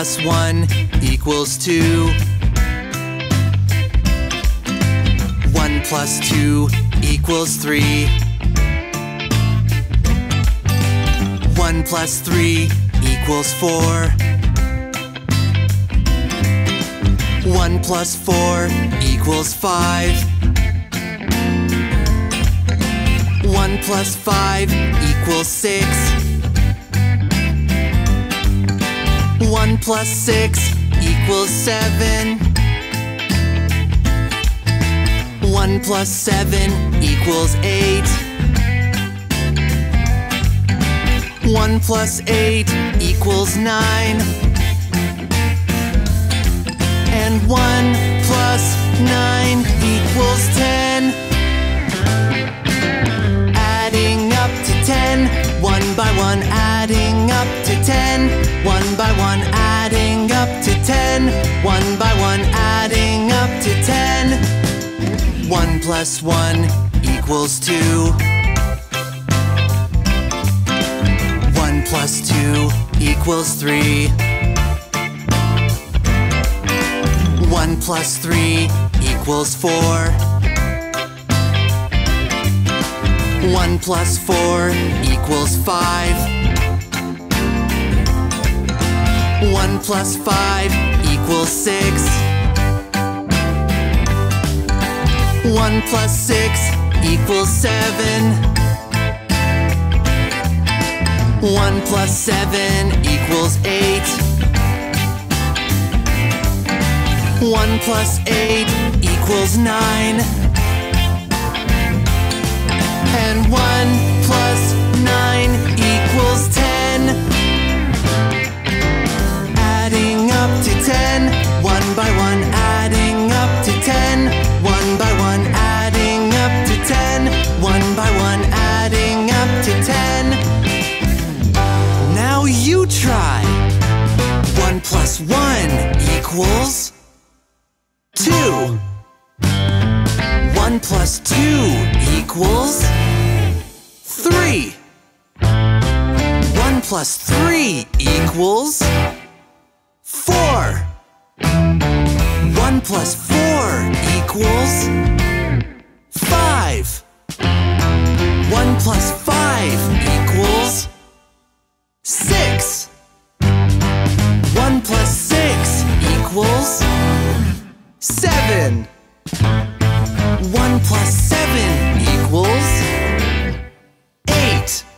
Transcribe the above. plus 1 equals 2. 1 plus 2 equals 3. 1 plus 3 equals 4. 1 plus 4 equals 5. 1 plus 5 equals 6. 1 plus 6 equals 7. 1 plus 7 equals 8. 1 plus 8 equals 9. And 1 plus 9 equals 10. Adding up to 10, one by one, adding up to 10, one by one, adding up to 10, one by one, adding up to 10. 1 plus 1 equals 2. 1 plus 2 equals 3. 1 plus 3 equals 4. 1 plus 4 equals 5. 1 plus 5 equals 6. 1 plus 6 equals 7. 1 plus 7 equals 8. 1 plus 8 equals 9. And 1 plus 9 equals 10. Adding up to 10, one by one, adding up to 10, one by one, adding up to 10, one by one, adding up to 10. Now you try. 1 plus 1 equals 2. 1 plus 2 equals 3. 1 plus 3 equals 4. 1 plus 4 equals 5. 1 plus 5 equals 6. 1 plus 6 equals 7. 1 plus 7 equals 8.